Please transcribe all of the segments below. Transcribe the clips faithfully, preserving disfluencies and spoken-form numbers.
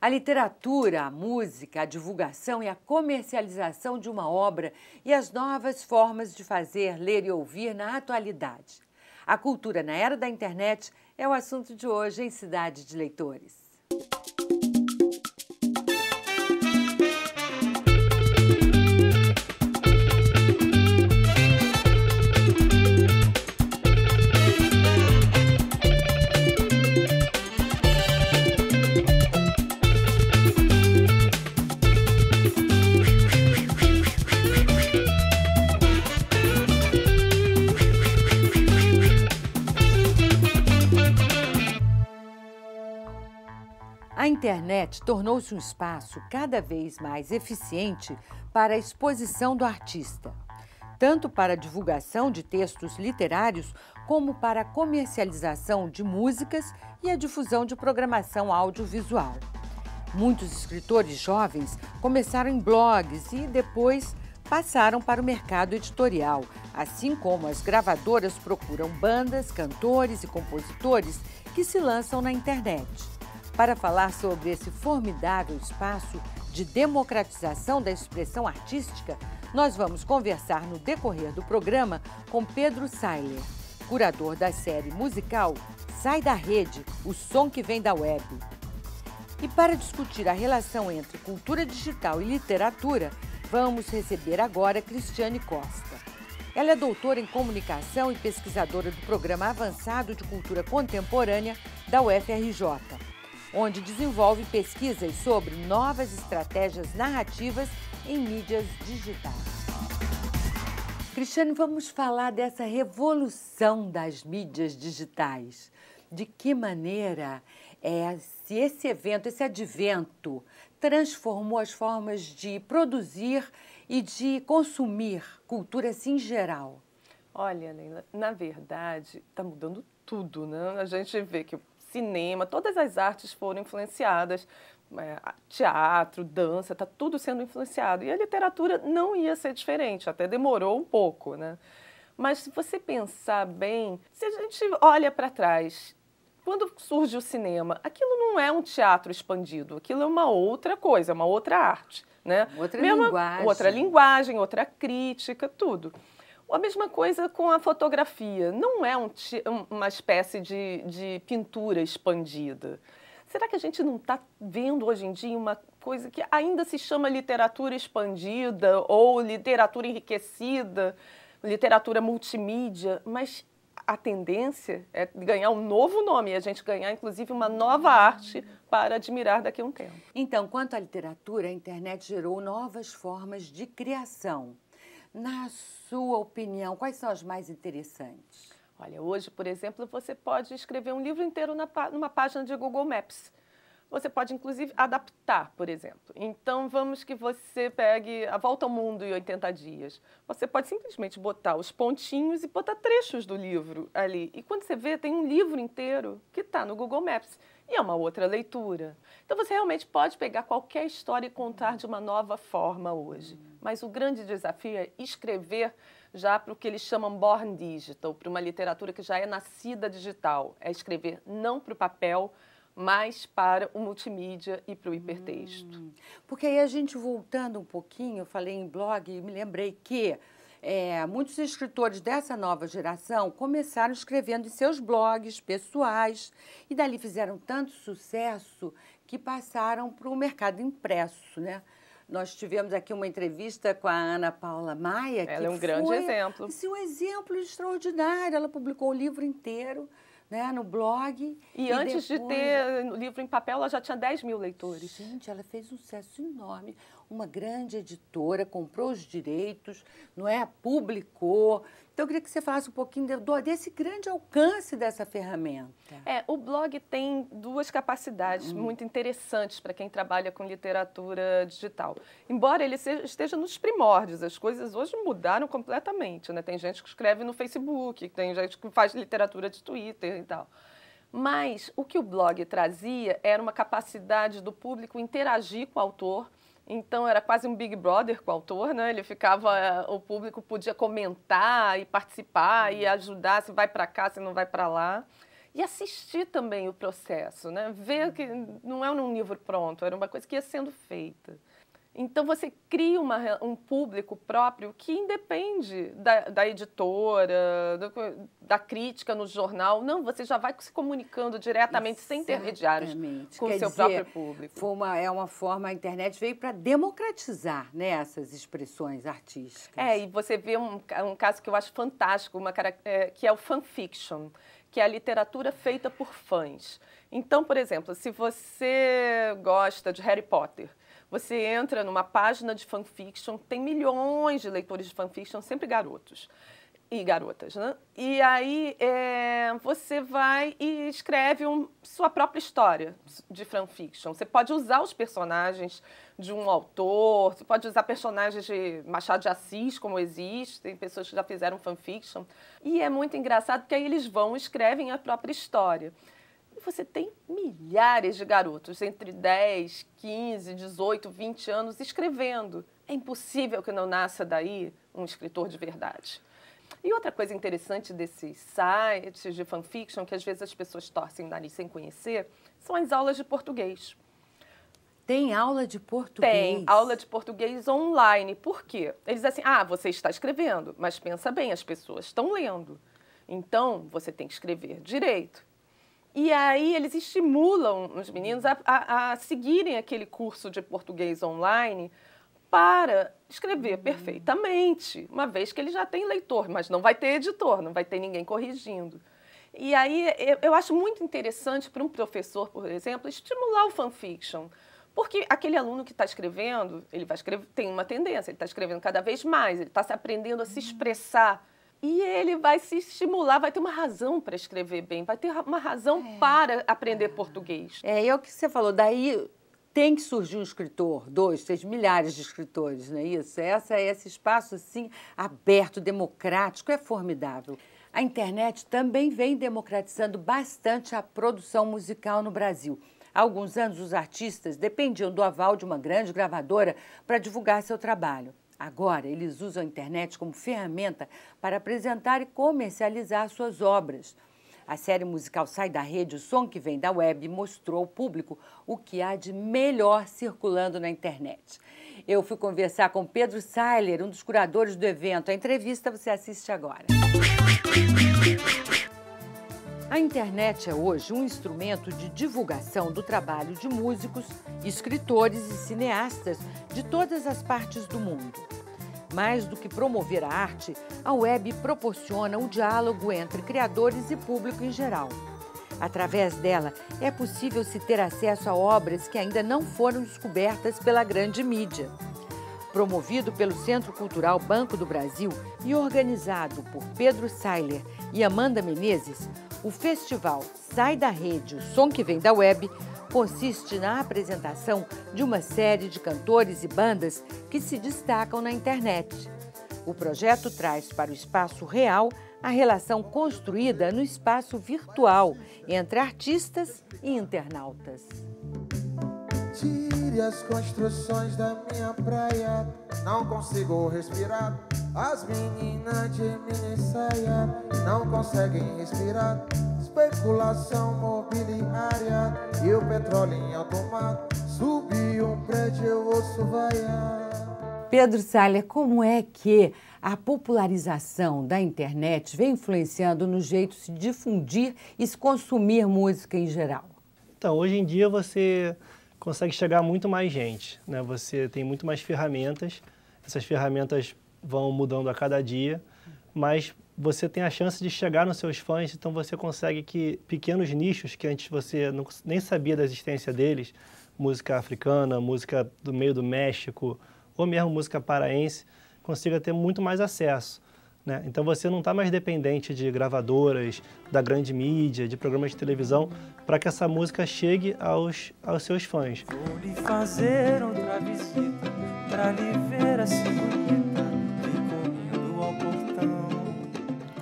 A literatura, a música, a divulgação e a comercialização de uma obra e as novas formas de fazer, ler e ouvir na atualidade. A cultura na era da internet é o assunto de hoje em Cidade de Leitores. A internet tornou-se um espaço cada vez mais eficiente para a exposição do artista, tanto para a divulgação de textos literários como para a comercialização de músicas e a difusão de programação audiovisual. Muitos escritores jovens começaram em blogs e depois passaram para o mercado editorial, assim como as gravadoras procuram bandas, cantores e compositores que se lançam na internet. Para falar sobre esse formidável espaço de democratização da expressão artística, nós vamos conversar no decorrer do programa com Pedro Seiler, curador da série musical Sai da Rede, o som que vem da web. E para discutir a relação entre cultura digital e literatura, vamos receber agora Cristiane Costa. Ela é doutora em comunicação e pesquisadora do Programa Avançado de Cultura Contemporânea da U F R J. Onde desenvolve pesquisas sobre novas estratégias narrativas em mídias digitais. Cristiane, vamos falar dessa revolução das mídias digitais. De que maneira é, se esse evento, esse advento, transformou as formas de produzir e de consumir cultura assim, em geral? Olha, Leila, na verdade, está mudando tudo, né? A gente vê que cinema, todas as artes foram influenciadas, teatro, dança, está tudo sendo influenciado. E a literatura não ia ser diferente, até demorou um pouco, né? Mas se você pensar bem, se a gente olha para trás, quando surge o cinema, aquilo não é um teatro expandido, aquilo é uma outra coisa, uma outra arte, né? Outra Mesma, linguagem. Outra linguagem, outra crítica, tudo. A mesma coisa com a fotografia, não é um, uma espécie de, de pintura expandida. Será que a gente não está vendo hoje em dia uma coisa que ainda se chama literatura expandida ou literatura enriquecida, literatura multimídia, mas a tendência é ganhar um novo nome, a gente ganhar inclusive uma nova arte para admirar daqui a um tempo. Então, quanto à literatura, a internet gerou novas formas de criação. Na sua opinião, quais são as mais interessantes? Olha, hoje, por exemplo, você pode escrever um livro inteiro na, numa página de Google Maps. Você pode, inclusive, adaptar, por exemplo. Então, vamos que você pegue A Volta ao Mundo em oitenta dias. Você pode simplesmente botar os pontinhos e botar trechos do livro ali. E quando você vê, tem um livro inteiro que está no Google Maps. E é uma outra leitura. Então, você realmente pode pegar qualquer história e contar de uma nova forma hoje. Mas o grande desafio é escrever já para o que eles chamam born digital, para uma literatura que já é nascida digital. É escrever não para o papel, mas para o multimídia e para o hipertexto. Hum, porque aí a gente, voltando um pouquinho, eu falei em blog e me lembrei que é, muitos escritores dessa nova geração começaram escrevendo em seus blogs pessoais e dali fizeram tanto sucesso que passaram para o mercado impresso, né? Nós tivemos aqui uma entrevista com a Ana Paula Maia. Ela que é um foi, grande exemplo. Assim, um exemplo extraordinário. Ela publicou o livro inteiro, né, no blog. E, e antes depois... de ter o livro em papel, ela já tinha dez mil leitores. Gente, ela fez um sucesso enorme. Uma grande editora, comprou os direitos, não é? Publicou. Então, eu queria que você falasse um pouquinho desse grande alcance dessa ferramenta. É, o blog tem duas capacidades hum. muito interessantes para quem trabalha com literatura digital. Embora ele seja, esteja nos primórdios, as coisas hoje mudaram completamente, né? Tem gente que escreve no Facebook, tem gente que faz literatura de Twitter e tal. Mas o que o blog trazia era uma capacidade do público interagir com o autor. Então, era quase um Big Brother com o autor, né? Ele ficava, o público podia comentar e participar e ajudar se vai para cá, se não vai para lá. e assistir também o processo, né? Ver que não é um livro pronto, era uma coisa que ia sendo feita. Então você cria uma, um público próprio que independe da, da editora, do, da crítica no jornal. Não, você já vai se comunicando diretamente, sem intermediários, com o seu próprio público. Foi uma, é uma forma, a internet veio para democratizar, né, essas expressões artísticas. É, e você vê um, um caso que eu acho fantástico, uma, é, que é o fanfiction, que é a literatura feita por fãs. Então, por exemplo, se você gosta de Harry Potter, você entra numa página de fanfiction, tem milhões de leitores de fanfiction, sempre garotos e garotas, né? E aí é, você vai e escreve um, sua própria história de fanfiction. Você pode usar os personagens de um autor, você pode usar personagens de Machado de Assis, como existem, pessoas que já fizeram fanfiction. E é muito engraçado, porque aí eles vão e escrevem a própria história. Você tem milhares de garotos entre dez, quinze, dezoito, vinte anos escrevendo. É impossível que não nasça daí um escritor de verdade. E outra coisa interessante desses sites de fanfiction, que às vezes as pessoas torcem o nariz sem conhecer, são as aulas de português. Tem aula de português? Tem aula de português online. Por quê? Eles dizem assim, ah, você está escrevendo, mas pensa bem, as pessoas estão lendo. Então, você tem que escrever direito. E aí eles estimulam os meninos a, a, a seguirem aquele curso de português online para escrever uhum. perfeitamente, uma vez que ele já tem leitor, mas não vai ter editor, não vai ter ninguém corrigindo. E aí eu, eu acho muito interessante para um professor, por exemplo, estimular o fanfiction, porque aquele aluno que está escrevendo, ele vai escrever, tem uma tendência, ele está escrevendo cada vez mais, ele está se aprendendo a uhum. se expressar. E ele vai se estimular, vai ter uma razão para escrever bem, vai ter uma razão é, para aprender é. português. É, e é o que você falou, daí tem que surgir um escritor, dois, três milhares de escritores, não é isso? Essa, esse espaço, assim, aberto, democrático, é formidável. A internet também vem democratizando bastante a produção musical no Brasil. Há alguns anos, os artistas dependiam do aval de uma grande gravadora para divulgar seu trabalho. Agora, eles usam a internet como ferramenta para apresentar e comercializar suas obras. A série musical Sai da Rede, o som que vem da web, mostrou ao público o que há de melhor circulando na internet. Eu fui conversar com Pedro Seiler, um dos curadores do evento. A entrevista você assiste agora. A internet é hoje um instrumento de divulgação do trabalho de músicos, escritores e cineastas de todas as partes do mundo. Mais do que promover a arte, a web proporciona um diálogo entre criadores e público em geral. Através dela, é possível se ter acesso a obras que ainda não foram descobertas pela grande mídia. Promovido pelo Centro Cultural Banco do Brasil e organizado por Pedro Seiler e Amanda Menezes, o festival Sai da Rede, o som que vem da web, consiste na apresentação de uma série de cantores e bandas que se destacam na internet. O projeto traz para o espaço real a relação construída no espaço virtual entre artistas e internautas. Tire as construções da minha praia, não consigo respirar. As meninas de minissaia não conseguem respirar. Especulação mobiliária e o petróleo em alto mar. Subi um prédio, eu ouço vaiar. Pedro Seiler, como é que a popularização da internet vem influenciando no jeito de se difundir e se consumir música em geral? Então, hoje em dia você consegue chegar a muito mais gente, né? Você tem muito mais ferramentas, essas ferramentas vão mudando a cada dia, mas você tem a chance de chegar nos seus fãs, então você consegue que pequenos nichos que antes você não, nem sabia da existência deles, música africana, música do meio do México, ou mesmo música paraense, consiga ter muito mais acesso, né? Então você não está mais dependente de gravadoras, da grande mídia, de programas de televisão, para que essa música chegue aos, aos seus fãs. Vou lhe fazer outra visita, pra lhe ver assim.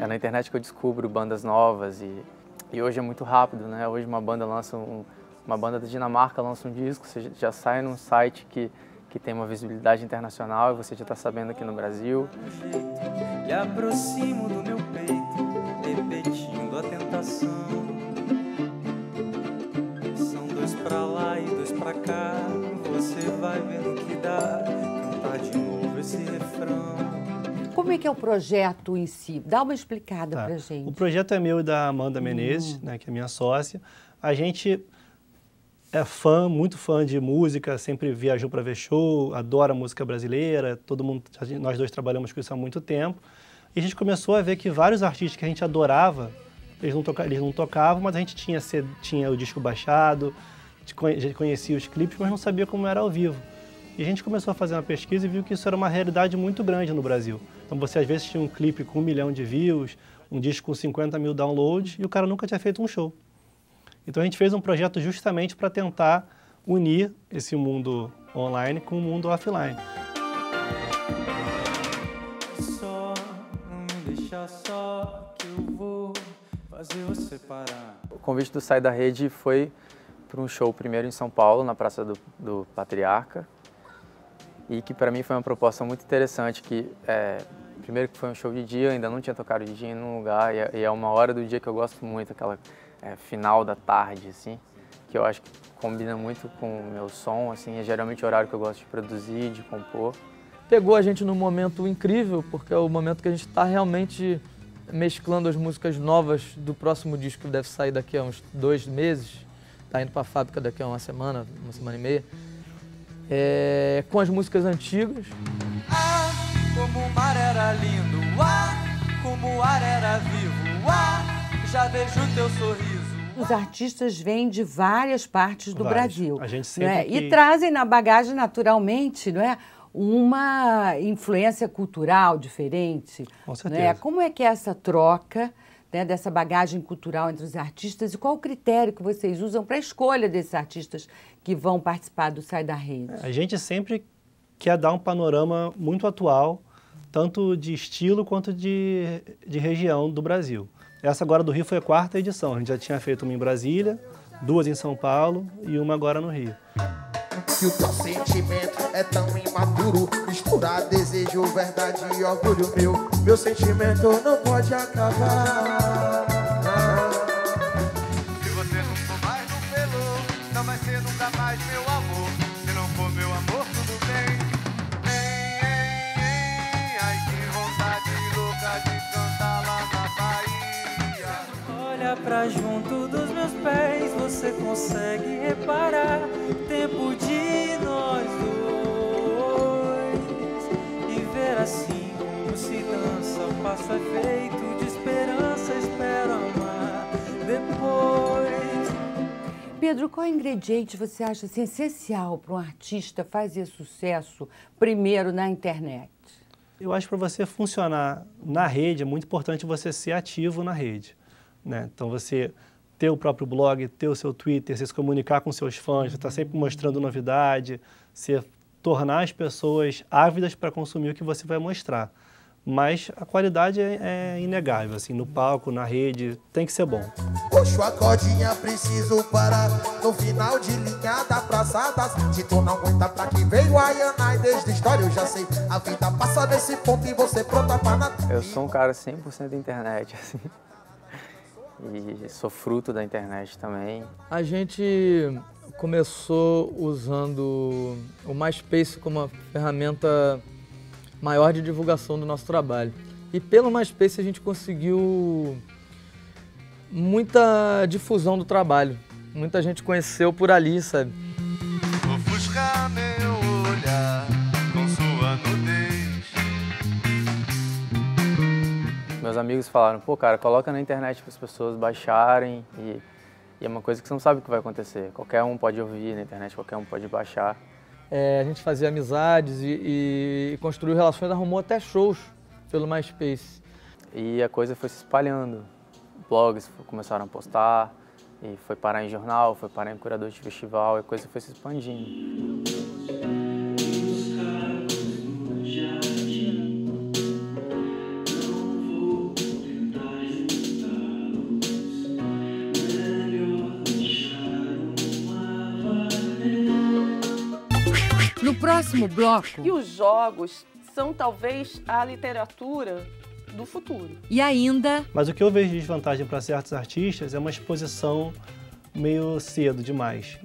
É na internet que eu descubro bandas novas e, e hoje é muito rápido, né? Hoje uma banda lança um, uma banda da Dinamarca lança um disco, você já sai num site que, que tem uma visibilidade internacional e você já está sabendo aqui no Brasil. Me aproximo do meu peito, repetindo a tentação. parar, você vai vendo que dá, cantar de novo esse refrão. Como é que é o projeto em si? Dá uma explicada tá. pra gente. O projeto é meu e da Amanda Menezes, hum. né, que é minha sócia. A gente é fã, muito fã de música, sempre viajou para ver show, adora música brasileira, todo mundo, gente, nós dois trabalhamos com isso há muito tempo. E a gente começou a ver que vários artistas que a gente adorava, eles não, toca, eles não tocavam, mas a gente tinha, tinha o disco baixado, conhecia os clipes, mas não sabia como era ao vivo. E a gente começou a fazer uma pesquisa e viu que isso era uma realidade muito grande no Brasil. Então você às vezes tinha um clipe com um milhão de views, um disco com cinquenta mil downloads e o cara nunca tinha feito um show. Então a gente fez um projeto justamente para tentar unir esse mundo online com o mundo offline. Só, não me deixa só, que eu vou fazer você parar. O convite do Sai da Rede foi para um show primeiro em São Paulo, na Praça do, do Patriarca. E que para mim foi uma proposta muito interessante, que é, primeiro que foi um show de dia, ainda não tinha tocado de dia em nenhum lugar, e é uma hora do dia que eu gosto muito, aquela é, final da tarde, assim, que eu acho que combina muito com o meu som, assim, é geralmente o horário que eu gosto de produzir, de compor. Pegou a gente num momento incrível, porque é o momento que a gente está realmente mesclando as músicas novas do próximo disco, que deve sair daqui a uns dois meses, está indo para a fábrica daqui a uma semana, uma semana e meia. É, com as músicas antigas. Ah, como o mar era lindo, ah, como o ar era vivo, ah, já vejo o teu sorriso. Os artistas vêm de várias partes do Várias. Brasil. A gente sempre não é? que... E trazem na bagagem naturalmente, não é? Uma influência cultural diferente. Com certeza. Não é? Como é que é essa troca, né, dessa bagagem cultural entre os artistas e qual o critério que vocês usam para a escolha desses artistas que vão participar do Sai da Rede? A gente sempre quer dar um panorama muito atual, tanto de estilo quanto de, de região do Brasil. Essa agora do Rio foi a quarta edição, a gente já tinha feito uma em Brasília, duas em São Paulo e uma agora no Rio. Que o teu sentimento é tão imaturo, misturar desejo, verdade e orgulho meu. Meu sentimento não pode acabar. Se você não for mais um pelo, não vai ser nunca mais meu amor. Se não for meu amor, tudo bem. Ei, ei, ei, ai que vontade louca de cantar lá na Bahia. Olha pra junto dos meus pés, você consegue reparar. Tempo de nós dois, e ver assim como se dança, passa feito de esperança, espera amar depois. Pedro, qual ingrediente você acha assim, essencial para um artista fazer sucesso primeiro na internet? Eu acho que para você funcionar na rede é muito importante você ser ativo na rede, né? Então você ter o próprio blog, ter o seu Twitter, você se comunicar com seus fãs, você está sempre mostrando novidade, você tornar as pessoas ávidas para consumir o que você vai mostrar. Mas a qualidade é, é inegável, assim, no palco, na rede, tem que ser bom. Puxo a cordinha, preciso parar, no final de linha da praça das... Se tu não aguenta pra que veio a Iana, e desde a história eu já sei, a vida passa nesse ponto e você pronta pra nada. Eu sou um cara cem por cento da internet, assim. E sou fruto da internet também. A gente começou usando o MySpace como uma ferramenta maior de divulgação do nosso trabalho. E pelo MySpace a gente conseguiu muita difusão do trabalho. Muita gente conheceu por ali, sabe? Ofuscar meu olhar com sua nudez. Meus amigos falaram, pô cara, coloca na internet para as pessoas baixarem e, e é uma coisa que você não sabe o que vai acontecer. Qualquer um pode ouvir na internet, qualquer um pode baixar. É, a gente fazia amizades e, e construiu relações, arrumou até shows pelo MySpace. E a coisa foi se espalhando. Blogs começaram a postar, e foi parar em jornal, foi parar em curador de festival, e a coisa foi se expandindo. No próximo bloco... E os jogos são, talvez, a literatura do futuro. E ainda... Mas o que eu vejo de desvantagem para certos artistas é uma exposição meio cedo demais.